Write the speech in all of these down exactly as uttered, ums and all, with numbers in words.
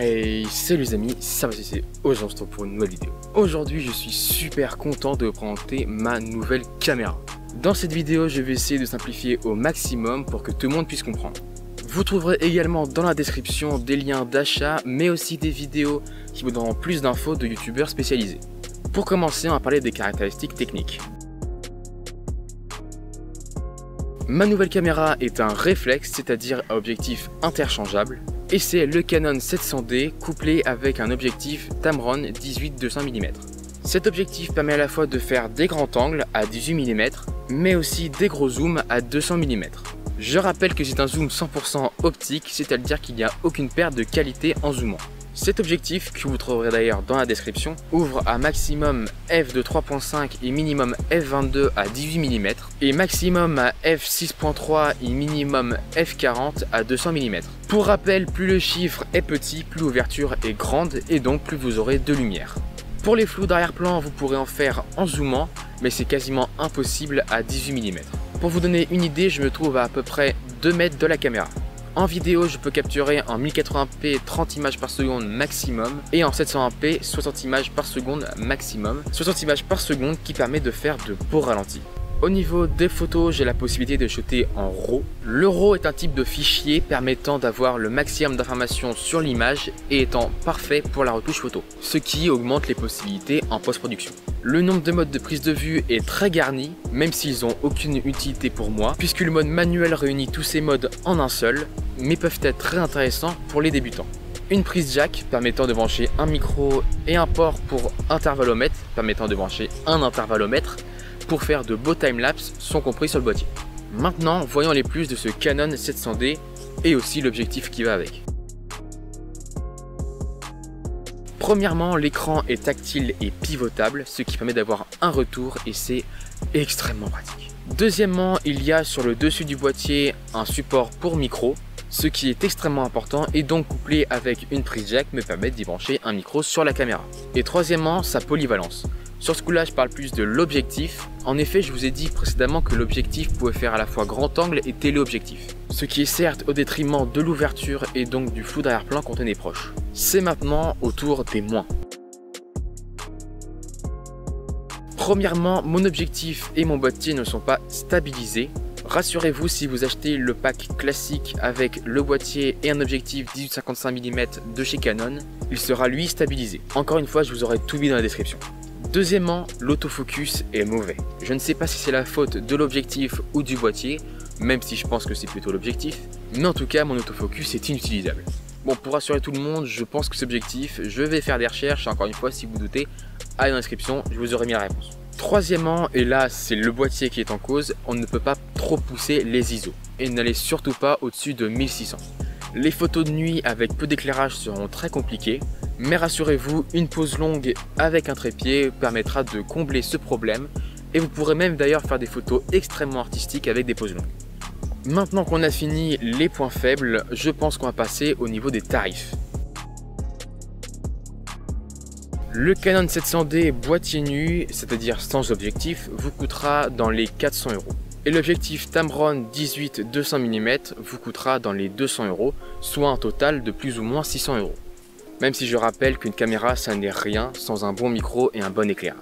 Hey, salut les amis, ça va, c'est aujourd'hui on se retrouve pour une nouvelle vidéo. Aujourd'hui je suis super content de vous présenter ma nouvelle caméra. Dans cette vidéo je vais essayer de simplifier au maximum pour que tout le monde puisse comprendre. Vous trouverez également dans la description des liens d'achat mais aussi des vidéos qui vous donneront plus d'infos de youtubeurs spécialisés. Pour commencer on va parler des caractéristiques techniques. Ma nouvelle caméra est un réflexe, c'est-à-dire à objectif interchangeable. Et c'est le Canon sept cents D couplé avec un objectif Tamron dix-huit deux cents millimètres. Cet objectif permet à la fois de faire des grands angles à dix-huit millimètres, mais aussi des gros zooms à deux cents millimètres. Je rappelle que c'est un zoom cent pour cent optique, c'est-à-dire qu'il n'y a aucune perte de qualité en zoomant. Cet objectif, que vous trouverez d'ailleurs dans la description, ouvre à maximum f de trois point cinq et minimum f vingt-deux à dix-huit millimètres et maximum à f six point trois et minimum f quarante à deux cents millimètres. Pour rappel, plus le chiffre est petit, plus l'ouverture est grande et donc plus vous aurez de lumière. Pour les flous d'arrière-plan, vous pourrez en faire en zoomant, mais c'est quasiment impossible à dix-huit millimètres. Pour vous donner une idée, je me trouve à à peu près deux mètres de la caméra. En vidéo, je peux capturer en mille quatre-vingts p trente images par seconde maximum et en sept cents vingt p soixante images par seconde maximum. soixante images par seconde qui permet de faire de beaux ralentis. Au niveau des photos, j'ai la possibilité de shooter en RAW. Le RAW est un type de fichier permettant d'avoir le maximum d'informations sur l'image et étant parfait pour la retouche photo, ce qui augmente les possibilités en post-production. Le nombre de modes de prise de vue est très garni, même s'ils n'ont aucune utilité pour moi, puisque le mode manuel réunit tous ces modes en un seul, mais peuvent être très intéressants pour les débutants. Une prise jack permettant de brancher un micro et un port pour intervallomètre, permettant de brancher un intervallomètre, pour faire de beaux timelapses sont compris sur le boîtier. Maintenant, voyons les plus de ce Canon sept cents D et aussi l'objectif qui va avec. Premièrement, l'écran est tactile et pivotable, ce qui permet d'avoir un retour et c'est extrêmement pratique. Deuxièmement, il y a sur le dessus du boîtier un support pour micro, ce qui est extrêmement important et donc couplé avec une prise jack me permet d'y brancher un micro sur la caméra. Et troisièmement, sa polyvalence. Sur ce coup-là, je parle plus de l'objectif. En effet, je vous ai dit précédemment que l'objectif pouvait faire à la fois grand angle et téléobjectif. Ce qui est certes au détriment de l'ouverture et donc du flou d'arrière-plan quand on est proche. C'est maintenant au tour des moins. Premièrement, mon objectif et mon boîtier ne sont pas stabilisés. Rassurez-vous, si vous achetez le pack classique avec le boîtier et un objectif dix-huit cinquante-cinq millimètres de chez Canon, il sera lui stabilisé. Encore une fois, je vous aurai tout mis dans la description. Deuxièmement, l'autofocus est mauvais. Je ne sais pas si c'est la faute de l'objectif ou du boîtier, même si je pense que c'est plutôt l'objectif, mais en tout cas mon autofocus est inutilisable. Bon, pour rassurer tout le monde, je pense que c'est objectif, je vais faire des recherches, encore une fois si vous doutez, allez dans la description, je vous aurai mis la réponse. Troisièmement, et là c'est le boîtier qui est en cause, on ne peut pas trop pousser les I S O, et n'allez surtout pas au-dessus de mille six cents. Les photos de nuit avec peu d'éclairage seront très compliquées, mais rassurez-vous, une pause longue avec un trépied permettra de combler ce problème et vous pourrez même d'ailleurs faire des photos extrêmement artistiques avec des pauses longues. Maintenant qu'on a fini les points faibles, je pense qu'on va passer au niveau des tarifs. Le Canon sept cents D boîtier nu, c'est-à-dire sans objectif, vous coûtera dans les quatre cents euros. Et l'objectif Tamron dix-huit deux cents millimètres vous coûtera dans les deux cents euros, soit un total de plus ou moins six cents euros. Même si je rappelle qu'une caméra ça n'est rien sans un bon micro et un bon éclairage.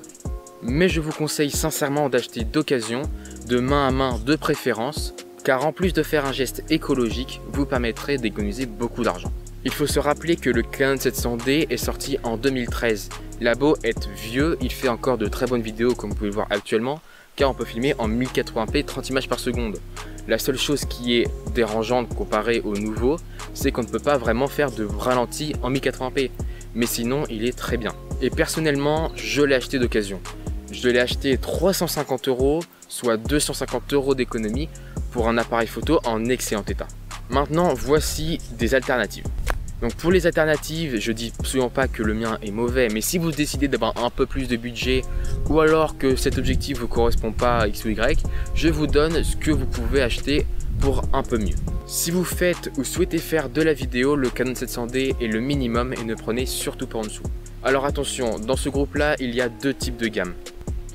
Mais je vous conseille sincèrement d'acheter d'occasion, de main à main de préférence, car en plus de faire un geste écologique, vous permettrez d'économiser beaucoup d'argent. Il faut se rappeler que le Canon sept cents D est sorti en deux mille treize. Il a beau être vieux, il fait encore de très bonnes vidéos comme vous pouvez le voir actuellement, car on peut filmer en mille quatre-vingts p trente images par seconde. La seule chose qui est dérangeante comparée au nouveau, c'est qu'on ne peut pas vraiment faire de ralenti en mille quatre-vingts p, mais sinon il est très bien. Et personnellement, je l'ai acheté d'occasion. Je l'ai acheté trois cent cinquante euros, soit deux cent cinquante euros d'économie pour un appareil photo en excellent état. Maintenant, voici des alternatives. Donc pour les alternatives, je dis absolument pas que le mien est mauvais, mais si vous décidez d'avoir un peu plus de budget ou alors que cet objectif ne vous correspond pas à X ou Y, je vous donne ce que vous pouvez acheter pour un peu mieux. Si vous faites ou souhaitez faire de la vidéo, le Canon sept cents D est le minimum et ne prenez surtout pas en dessous. Alors attention, dans ce groupe là, il y a deux types de gammes.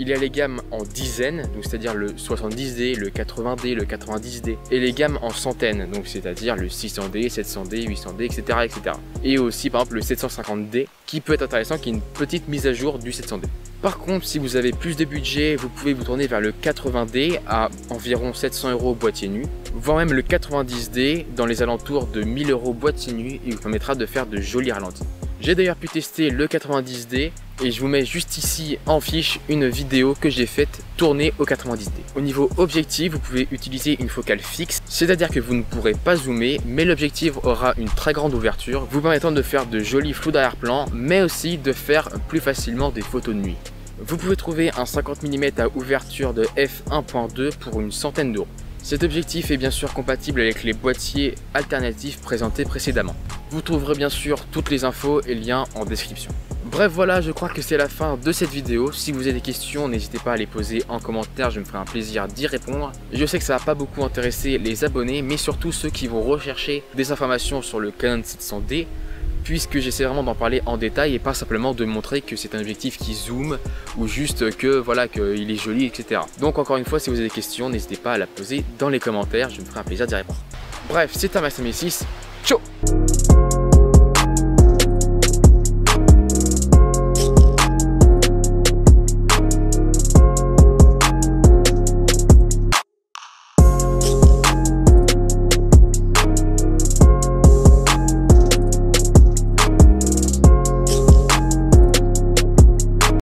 il y a les gammes en dizaines, donc c'est-à-dire le soixante-dix D, le quatre-vingts D, le quatre-vingt-dix D, et les gammes en centaines, donc c'est-à-dire le six cents D, sept cents D, huit cents D, etc., etc. Et aussi par exemple le sept cent cinquante D qui peut être intéressant, qui est une petite mise à jour du sept cents D. Par contre, si vous avez plus de budget, vous pouvez vous tourner vers le quatre-vingts D à environ sept cents euros boîtier nu, voire même le quatre-vingt-dix D dans les alentours de mille euros boîtier nu, et vous permettra de faire de jolis ralentis. J'ai d'ailleurs pu tester le quatre-vingt-dix D et je vous mets juste ici en fiche une vidéo que j'ai faite tournée au quatre-vingt-dix D. Au niveau objectif, vous pouvez utiliser une focale fixe, c'est-à-dire que vous ne pourrez pas zoomer, mais l'objectif aura une très grande ouverture, vous permettant de faire de jolis flous d'arrière-plan, mais aussi de faire plus facilement des photos de nuit. Vous pouvez trouver un cinquante millimètres à ouverture de f un point deux pour une centaine d'euros. Cet objectif est bien sûr compatible avec les boîtiers alternatifs présentés précédemment. Vous trouverez bien sûr toutes les infos et liens en description. Bref, voilà, je crois que c'est la fin de cette vidéo. Si vous avez des questions, n'hésitez pas à les poser en commentaire, je me ferai un plaisir d'y répondre. Je sais que ça n'a pas beaucoup intéressé les abonnés, mais surtout ceux qui vont rechercher des informations sur le Canon sept cents D, puisque j'essaie vraiment d'en parler en détail et pas simplement de montrer que c'est un objectif qui zoome ou juste que voilà qu'il est joli, et cetera. Donc encore une fois, si vous avez des questions, n'hésitez pas à la poser dans les commentaires, je me ferai un plaisir d'y répondre. Bref, c'était Maxime ici, ciao.